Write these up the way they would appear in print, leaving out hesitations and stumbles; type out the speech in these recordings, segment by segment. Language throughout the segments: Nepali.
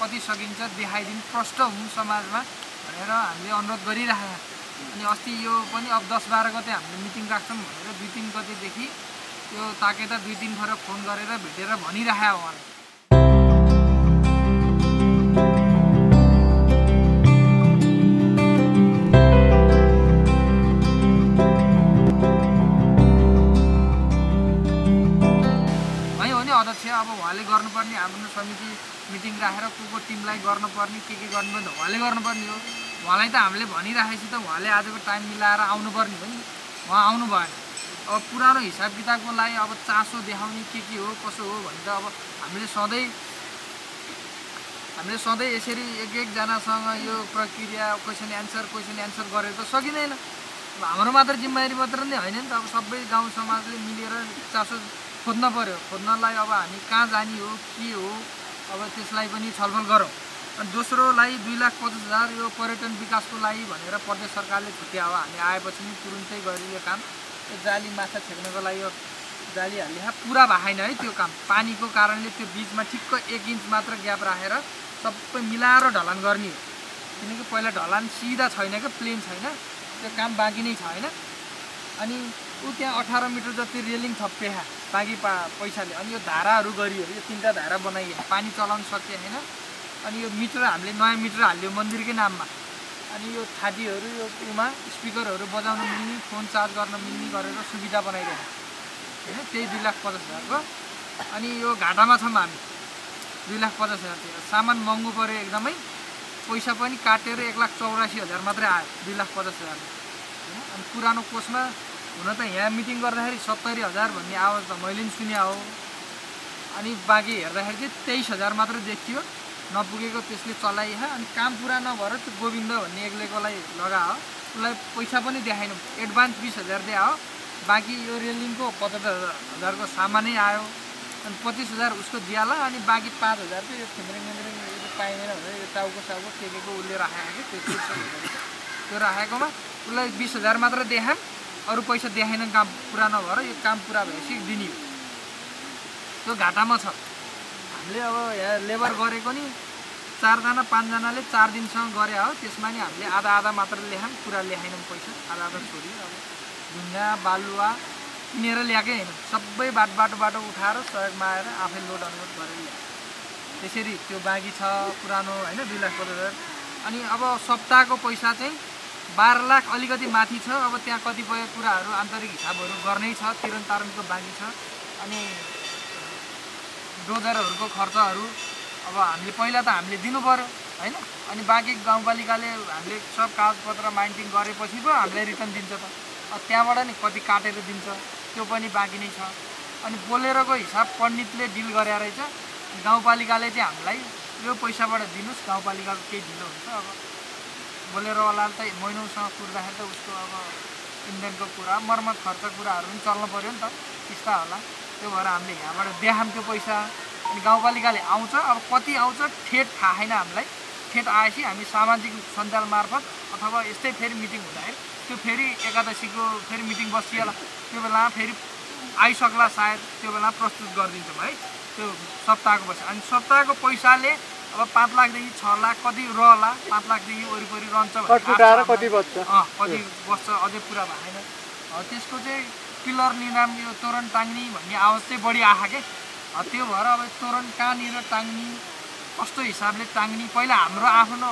कति सकिन्छ देखाइदिनु प्रष्ट हुनु समाजमा भनेर हामीले अनुरोध गरिराखा। अनि अस्ति यो पनि अब 10-12 गते हामीले मिटिङ राख्छौँ भनेर 2-3 गतेदेखि यो ताकेता 2-3 फरक फोन गरेर भेटेर भनिराखा उहाँले। अब उहाँले गर्नुपर्ने हाम्रो समिति मिटिङ राखेर को टिमलाई गर्नुपर्ने के गर्नुपर्ने उहाँले गर्नुपर्ने हो। उहाँलाई त हामीले भनिराखेपछि त उहाँले आजको टाइम मिलाएर आउनुपर्ने हो नि, उहाँ आउनु भएन। अब पुरानो हिसाब किताबको लागि अब चासो देखाउने के हो कसो हो भने त अब हामीले सधैँ यसरी एक-एकजनासँग यो प्रक्रिया क्वेसन एन्सर गरेर त सकिँदैन। अब हाम्रो मात्र जिम्मेवारी मात्र नै होइन नि त, अब सबै गाउँ समाजले मिलेर चासो खोज्न पर्यो। खोज्नलाई अब हामी कहाँ जाने हो के हो अब त्यसलाई पनि छलफल गरौँ। अनि दोस्रोलाई 2,50,000 यो पर्यटन विकासको लागि भनेर प्रदेश सरकारले छुट्या हो। हामी आएपछि नि तुरुन्तै गरी यो काम जाली माछा छेक्नको लागि यो जाली हाल्ने पुरा भएन है, त्यो काम पानीको कारणले त्यो बीचमा ठिक्क 1 इन्च मात्र ग्याप राखेर सबै मिलाएर ढलान गर्ने हो। किनकि पहिला ढलान सिधा छैन क्या, प्लेन छैन, त्यो काम बाँकी नै छ होइन। अनि ऊ त्यहाँ 18 मिटर जति रेलिङ थप्पे बाँकी पैसाले। अनि यो धाराहरू गरियो, यो 3 धारा बनाइयो, पानी चलाउन सकिए होइन। अनि यो मिटर हामीले नयाँ मिटर हाल्यो मन्दिरकै नाममा। अनि यो थाटीहरू यो उमा स्पिकरहरू बजाउन मिल्ने, फोन चार्ज गर्न मिल्ने गरेर सुविधा बनाइदियो होइन। त्यही 2,50,000 को। अनि यो घाटामा छौँ हामी 2,50,000 सामान महँगो पऱ्यो एकदमै, पैसा पनि काटेर 1,84,000 मात्रै आयो 2,50,000 होइन। अनि पुरानो कोषमा हुन त यहाँ मिटिङ गर्दाखेरि 70,000 भन्ने आवाज त मैले पनि सुने हो। अनि बाँकी हेर्दाखेरि चाहिँ 23,000 मात्र देखियो, नपुगेको त्यसले चलाइह। अनि काम पुरा नभएर त्यो गोविन्द भन्ने एक्लैकोलाई लगा हो, उसलाई पैसा पनि देखाएन, एडभान्स 20,000 दिए हो। बाँकी यो रेलिङको 75,000 को सामानै आयो। अनि 25,000 उसको ज्याला। अनि बाँकी 5,000 चाहिँ यो थिम्रेङ यो पाइँदैन भनेर यो टाउको टेकेको उसले राखेको कि त्यो राखेकोमा उसलाई 20,000 मात्र देखाएँ, अरु पैसा देखाएन। काम पुरा नभएर यो काम पुरा भएपछि दिने हो। त्यो घाटामा छ। हामीले अब यहाँ लेबर गरेको नि 4-5 जनाले 4 दिनसँग गरे हो, त्यसमा नि हामीले आधा मात्र ल्यायौँ, पुरा ल्याएनौँ, पैसा आधा छोड्यो। अब ढुङ्गा बालुवा किनेर ल्याएकै होइन, सबै बाटोबाट उठाएर सहयोगमा आएर आफै लोड अनलोड गरेर ल्याए। त्यसरी त्यो बाँकी छ पुरानो होइन 2,50,000। अनि अब सप्ताहको पैसा चाहिँ 12 लाख अलिकति माथि छ। अब त्यहाँ कतिपय कुराहरू आन्तरिक हिसाबहरू गर्नै छ, तिरन तारनको बाँकी छ। अनि डोजरहरूको खर्चहरू अब हामीले पहिला त हामीले दिनु पर्यो होइन। अनि बाँकी गाउँपालिकाले हामीले सब कागजपत्र माइन्टिङ गरेपछि पो हामीलाई रिटर्न दिन्छ त, त्यहाँबाट नि कति काटेर दिन्छ त्यो पनि बाँकी नै छ। अनि बोलेरोको हिसाब पण्डितले डिल गरे रहेछ, गाउँपालिकाले चाहिँ हामीलाई यो पैसाबाट दिनुहोस्, गाउँपालिकाको केही ढिलो हुन्छ। अब बोलेरोवालाले त महिनौसँग कुर्दाखेरि त उसको अब इन्धनको कुरा मर्मत खर्च कुराहरू पनि चल्नु पऱ्यो नि त, त्यस्ता होला। त्यो भएर हामीले यहाँबाट देखायौँ त्यो पैसा। अनि गाउँपालिकाले आउँछ, अब कति आउँछ ठेट थाहा छैन हामीलाई। ठेट आएपछि हामी सामाजिक सञ्जाल मार्फत अथवा यस्तै फेरि मिटिङ हुँदाखेरि त्यो फेरि एकादशीको फेरि मिटिङ बसिएला, त्यो बेला फेरि आइसक्ला सायद, त्यो बेला प्रस्तुत गरिदिन्छौँ है त्यो सप्ताहको पैसा। अनि सप्ताहको पैसाले अब 5 लाखदेखि 6 लाख कति रहला, 5 लाखदेखि वरिपरि रहन्छ भने कति बस्छ अझै पुरा भएन। त्यसको चाहिँ पिलर निर्माण यो तोरण टाङ्ने भन्ने आवाज चाहिँ बढी आखा के। त्यो भएर अब तोरण कहाँनिर टाङ्ने कस्तो हिसाबले टाङ्ने पहिला हाम्रो आफ्नो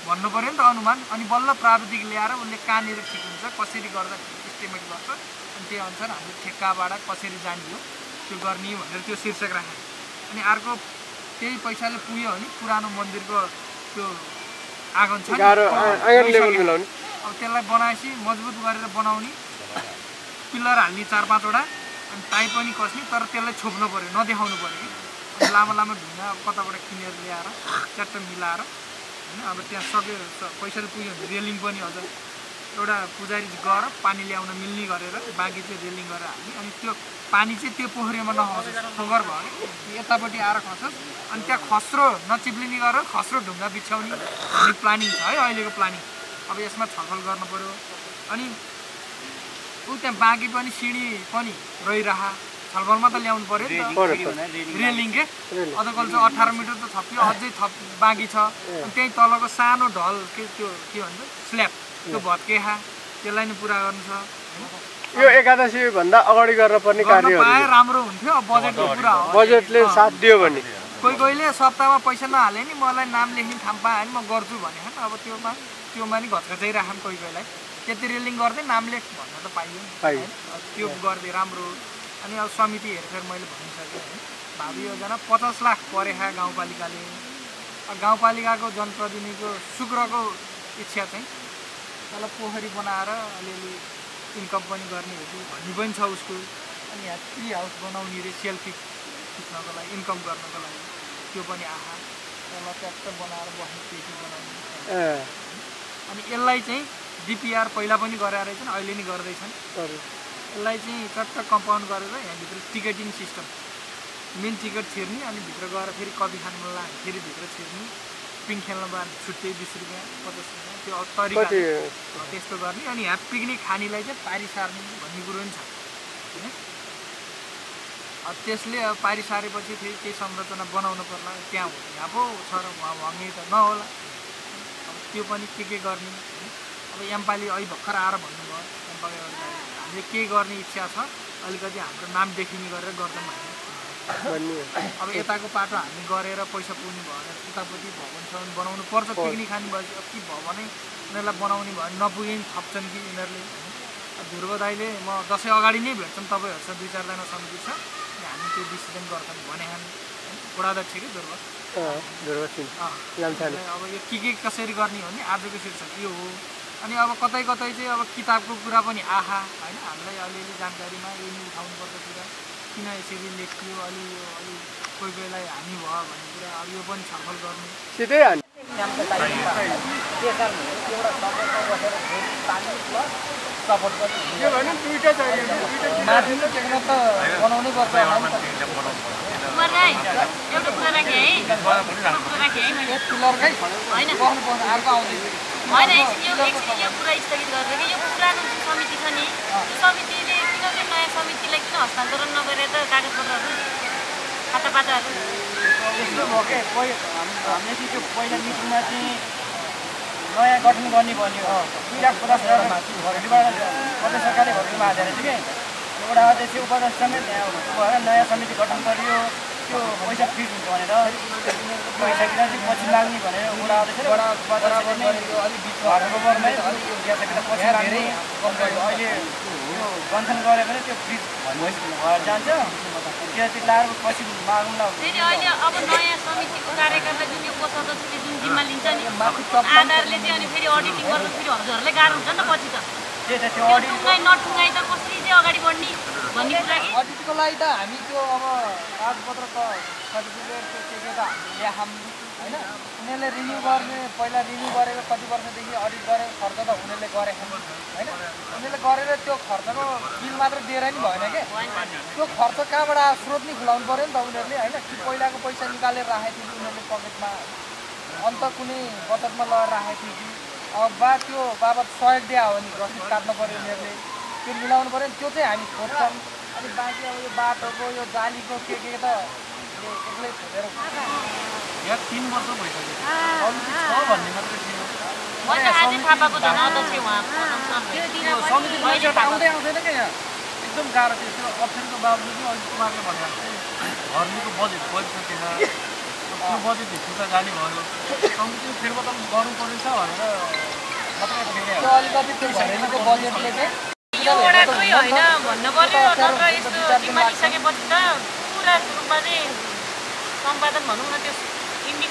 भन्नु पऱ्यो नि त अनुमान। अनि बल्ल प्राविधिक ल्याएर उसले कहाँनिर ठिक हुन्छ कसरी गर्दा इस्टिमेट गर्छ, अनि त्यही अनुसार हामीले ठेक्काबाट कसरी जाने हो त्यो गर्ने भनेर त्यो शीर्षक राखेँ। अनि अर्को त्यही पैसाले पुग्यो भने पुरानो मन्दिरको त्यो आँगन छ नि, अब त्यसलाई बनाएपछि मजबुत गरेर बनाउने, पिलर हाल्ने 4-5 वटा, अनि टाई पनि कस्ने, तर त्यसलाई छोप्नु पऱ्यो, नदेखाउनु पऱ्यो कि। लामो ढुङ्गा कताबाट किनेर ल्याएर च्याट्ट मिलाएर होइन। अब त्यहाँ सक्यो पैसाले पुग्यो भने रेलिङ पनि अझ एउटा पुजारी गएर पानी ल्याउन मिल्ने गरेर बाँकी चाहिँ रेलिङ गरेर हाल्ने। अनि त्यो पानी चाहिँ त्यो पोखरीमा नखसोस्, ठोगर भयो यतापट्टि आएर खसोस्। अनि त्यहाँ खस्रो नचिप्लिने गरेर खस्रो ढुङ्गा बिछाउने अनि प्लानिङ छ है अहिलेको प्लानिङ। अब यसमा छलफल गर्नु पऱ्यो। अनि ऊ त्यहाँ बाँकी पनि सिँढी पनि रहिरह छलफलमा त ल्याउनु पर्यो रेलिङ के अझ कल्छ 18 मिटर त थप्यो अझै थप बाँकी छ त्यही तलको सानो ढल के त्यो के भन्छ स्ल्याब त्यो भत्केहा त्यसलाई नि पूरा गर्नु छ यो एकादशी भन्दा अगाडि गर्न पर्ने कार्य हो पाए राम्रो हुन्थ्यो बजेट पूरा हो बजेटले साथ दियो भने कोही कोहीले सप्ताहमा पैसा नहाले नि मलाई नाम लेख्ने थाम्पा हैन म गर्छु भने हैन अब त्योमा नि घटघटाइ राखम कोही कोहीलाई त्यति रेलिङ गर्दै नाम लेख भन्न त पाइयो पाइयो त्यो गर्दै राम्रो अनि अब समिति हेरेर मैले भन्न सके भावी योजना 50 लाख परेखा गाउँपालिकाले गाउँपालिकाको जनप्रतिनिधिको शुक्रको इच्छा चाहिँ तल पोखरी बनाएर अलिअलि इन्कम पनि गर्ने हो भन्ने पनि छ उसको अनि यहाँ ट्री हाउस बनाउने रे सेल्फी खिच्नको लागि इन्कम गर्नको लागि त्यो पनि आहा तल ट्याक्टर बनाएर बस्ने पेटी बनाउने अनि यसलाई चाहिँ डीपीआर पहिला पनि गरे रहेछन् अहिले नि गर्दै छन् यसलाई चाहिँ चट्ट कम्पाउन्ड गरेर यहाँ भित्र टिकटिङ सिस्टम मेन टिकट छिर्ने अनि भित्र गएर फेरि कफी खान मन लाग्यो फेरि भित्र छिर्ने पिङ खेल्न बाद छुट्टै 20 रुपैयाँ 50 रुपैयाँ त्यो तरिका त्यस्तो गर्ने अनि यहाँ पिकनिक खानीलाई चाहिँ पारी सार्ने भन्ने कुरो पनि छ हैन अब त्यसले अब पारी सारेपछि फेरि केही संरचना बनाउनु पर्ला त्यहाँ यहाँ पो छ र वहाँ भङ्गे त नहोला अब त्यो पनि के गर्ने अब एमपाले अहिले भर्खर आएर भन्नुभयो एमपाले हामीले के गर्ने इच्छा छ अलिकति हाम्रो नाम देखिने गरेर गर्छौँ भन्ने अब यताको पाटो हामी गरेर पैसा पुग्ने भएर उतापट्टि भवन बनाउनु पर्छ पिकनिक खाने भएपछि अब के भयो भने उनीहरूलाई बनाउने भयो नपुगे नि थप्छन् कि यिनीहरूले ध्रुव दाइले म दसैँ अगाडि नै भेट्छौँ तपाईँहरूसँग 2-4 जना समिति छ हामी त्यो डिसिजन गर्छौँ भने बुढाध्यक्ष कि ध्रुव अब यो के कसरी गर्ने हो भने आजको शीर्षक यो हो अनि अब कतै कतै चाहिँ अब किताबको कुरा पनि आहा हैन हामीलाई अलिअलि जानकारीमा यो नि उठाउनुपर्छ कुरा किन यसरी लेखियो अलि यो अलि कोही बेला हानि भयो भन्ने कुरा अब यो पनि छलफल गर्नु सिधै हानि कामको लागि के गर्ने एउटा सपोर्टमा बसेर पानी प्लस सपोर्ट गर्ने के भने दुईटा चाहियो दुईटा माथि त टेक्न त बनाउनै पर्छ मलाई एउटा कुरा राखे है मैले पिलर कै हैन बस्नु पर्छ अर्को आउँदै होइन यो कुरा स्थगित गरेर यो पुरानो जुन समिति छ नि त्यो समितिले किन त्यो नयाँ समितिलाई किन हस्तान्तरण नगरेर त कागजपत्रहरू खातापाताहरू यस्तो भयो के हामीले चाहिँ त्यो पहिला मिटिङमा चाहिँ नयाँ गठन गर्ने भन्यो 2,50,000 सरकारले भर्खरमा हालेर थियो कि एउटा अध्यक्ष उपाध्यक्ष समेत भएर नयाँ समिति गठन गरियो त्यो पैसा फिट हुन्छ भनेर पैसा किन चाहिँ पछि लाग्ने भनेर उडा अलिक अहिले यो गन्थन गऱ्यो भने त्यो फिट भएर जान्छ त्यति लाएर पछि माग्नु अहिले अब नयाँ समितिको कार्यक्रमलाई जुन यो कोषाध्यक्षले जुन जिम्मा लिन्छ नि आधारले चाहिँ अनि फेरि अडिटिङ गर्नु फेरि हजुरहरूलाई गाह्रो हुन्छ नि त पछि त त्यो टुङ्गाइ नटुङ्गाइ त कसरी चाहिँ अगाडि बढ्ने भन्ने कुरा कि अडिटको लागि त हामी त्यो अब कागजपत्र त सर्टिफिकेट के त हामीले ल्याखौँ होइन उनीहरूले रिन्यू गर्ने पहिला रिन्यू गरेर कति वर्षदेखि अडिट गरेर खर्च त उनीहरूले गरेको होइन उनीहरूले गरेर त्यो खर्चको बिल मात्र दिएर नि भएन के त्यो खर्च कहाँबाट स्रोत नै खुलाउनु पऱ्यो नि त उनीहरूले होइन कि पहिलाको पैसा निकालेर राखेको थियो उनीहरूले पकेटमा अन्त कुनै बचतमा लगाएर राखेको थियो कि अब बा त्यो बाबत सहयोग दिया हो नि रसिद काट्नु पऱ्यो उनीहरूले त्यो मिलाउनु पऱ्यो नि त्यो चाहिँ हामी खोज्छौँ अनि बाँकी अब यो बाटोको यो जालीको के त एक्लै खोजेर यहाँ 3 वर्ष भइसक्यो भन्ने मात्रै थियो आउँदै आउँदैन क्या यहाँ एकदम गाह्रो थियो त्यो अप्ठ्यारोको बावजुद पनि अघि कुमारले भने घरको बजेट बजिसकेन त्यो बजेट हिस्सा जाने भयो समितिले फेरबदल गर्नु पर्नेछ भनेर यो वडाकै होइन भन्नु पर्यो नत्र यस्तो जिम्मा लिइसकेपछि त पुरा रूपमा चाहिँ सम्पादन भनौँ न त्यो इन्डिङ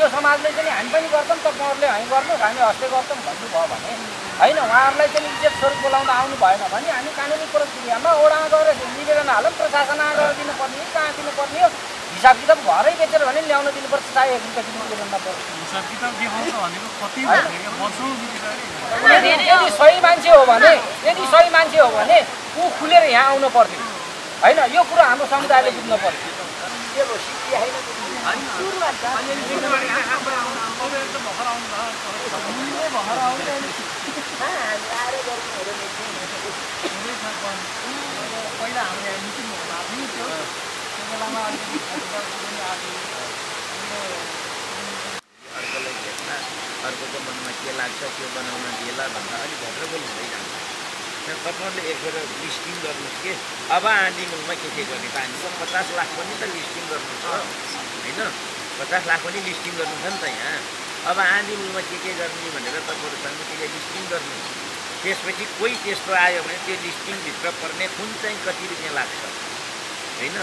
यो समाजले चाहिँ हामी पनि गर्छौँ तपाईँहरूले हामी गर्नुहोस् हामी हस्ते गर्छौँ भन्नुभयो भने होइन उहाँहरूलाई चाहिँ इज्जत स्वरूप बोलाउन आउनु भएन भने हामी कानुनी प्रक्रियामा ओडा गएर निवेदन हालौँ प्रशासन आएर दिनुपर्ने हो कहाँ दिनुपर्ने हो हिसाब किताब घरै बेचेर भने ल्याउन दिनुपर्छ चाहे 1 रुपैयाँ किलो बेच्न पर्छ हिसाब किताब देखाउँछ भनेको कति भएके वर्षौं बितिसक्यो यदि सही मान्छे हो भने उ खुलेर यहाँ आउन पर्दैन हैन यो कुरा हाम्रो समुदायले बुझ्न पर्छ के हो सिक्की हैन अनि सुरुवात अनि भखरा आउँदा अनि आरे गर्नुहरु पहिला हामीले निति भन्नु थियो अर्को मनमा के लाग्छ त्यो बनाउन दिएला भन्दा अलि भद्रबोल हुँदै जान्छ कटनरले एकखेर लिस्टिङ गर्नुस् के अब आँधी मूलमा के गर्ने त हामीसँग 50 लाख पनि त लिस्टिङ गर्नु छ हैन 50 लाख पनि लिस्टिङ गर्नु छ नि त यहाँ अब आँधी मूलमा के गर्ने भनेर तपाईँहरु समितिले लिस्टिङ गर्नु त्यसपछि कोही त्यस्तो आयो भने त्यो लिस्टिङ भित्र पर्ने कुन चाहिँ कति रुपैयाँ लाग्छ हैन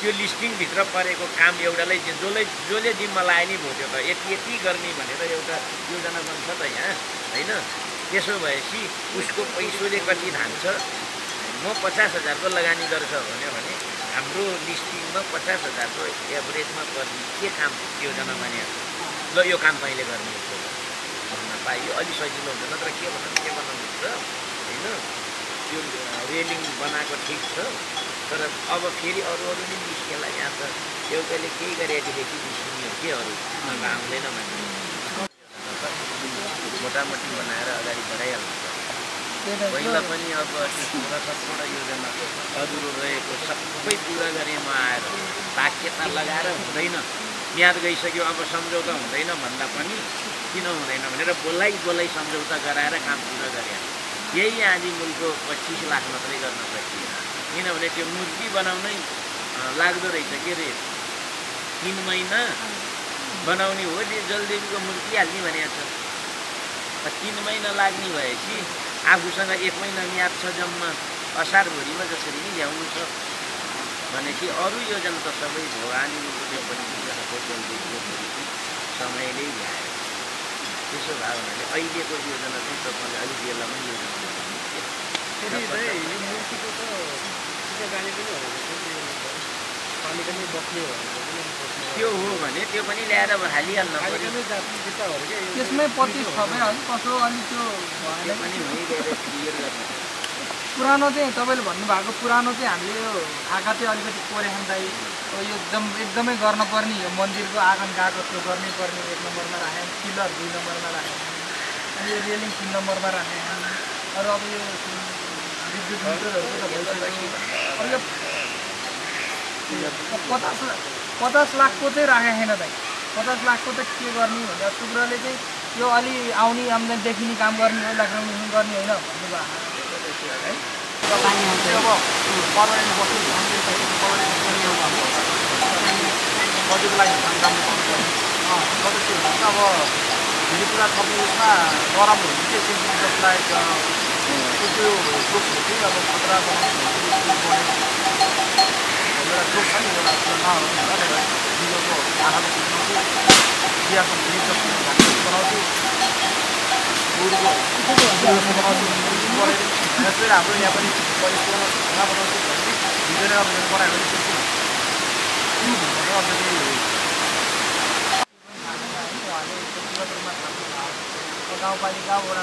त्यो लिस्टिङ भित्र परेको काम एउटालाई जसले जिम्मा लाए नि भो त्यो त यति गर्ने भनेर एउटा योजना बन्छ त यहाँ हैन त्यसो भएपछि उसको पैसोले कति धान्छ म 50,000 को लगानी गर्छ भन्यो भने हाम्रो लिस्टिङमा 50,000 को एभरेजमा गर्ने के काम योजना बन्यो ल यो काम पहिले गर्ने भन्न पाइयो अलि सजिलो हुन्छ नत्र के बनाउनुहुन्छ हैन त्यो रेलिङ बनाएको ठीक छ तर अब फेरि अरू पनि निस्केला यहाँ त एउटाले केही गरेदेखि निस्किने हो के अरू नभए आउँदैन भन्ने मोटामोटी बनाएर अगाडि बढाइहाल्नु पहिला पनि अब एउटा सबै योजना अधुरो रहेको सबै पुरा गरे म आएर बाक्यता लगाएर हुँदैन म्याद गइसक्यो अब सम्झौता हुँदैन भन्दा पनि किन हुँदैन भनेर बोलाइ सम्झौता गराएर काम पुरा गरे यही आदि मूलको 25 लाख मात्रै गर्न सकिएन किनभने त्यो मूर्ति बनाउनै लाग्दो रहेछ के रे 3 महिना बनाउने हो जलदेवीको मूर्ति हाल्ने भनेको छ 3 महिना लाग्ने भएपछि आफूसँग 1 महिना म्याद छ जम्मा असारभरिमा जसरी नै ल्याउनु छ भनेपछि अरू योजना त सबै हो आनी त्यो पनि जलदेवीको मूर्ति समयले ल्यायो त्यसो भए भने अहिलेको योजना चाहिँ तपाईँले अलि बेलामा योजना त्यो हो भने त्यो पनि ल्याएर हालिहाल्नु पर्यो त्यसमै 25 थपे अनि कसो अनि त्यो भएन पनि भइरहेको क्लियर गर्नु पुरानो चाहिँ तपाईले भन्नु भएको पुरानो चाहिँ हामीले यो आँखा चाहिँ अलिकति कोरेछन् दाइ यो एकदमै गर्न पर्ने यो मन्दिरको आँगन गाको त्यो गर्नै पर्ने 1 नम्बरमा राखे पिलर 2 नम्बरमा राखे अनि यो रेलिङ 3 नम्बरमा राखे अरु अब यो विद्युत मिटरहरु त भइसक्यो अब यो 50 लाख को चाहिँ राखेको छैन भाइ 50 लाख को त के गर्ने भनेर टुक्राले चाहिँ यो अलि आउने आम्दानी देखिने काम गर्ने हो लाग्ने गर्ने होइन भन्नुभयो त्यो जोक्सले अब खतरा मेरा जोक्स है एउटा नागरिकको आँखाले चियाको बनाउँछु गुरुको बनाउँछु त्यसरी हाम्रो यहाँ पनि खाना बनाउँछु हिजो अब बनायो भने गाउँपालिका वडा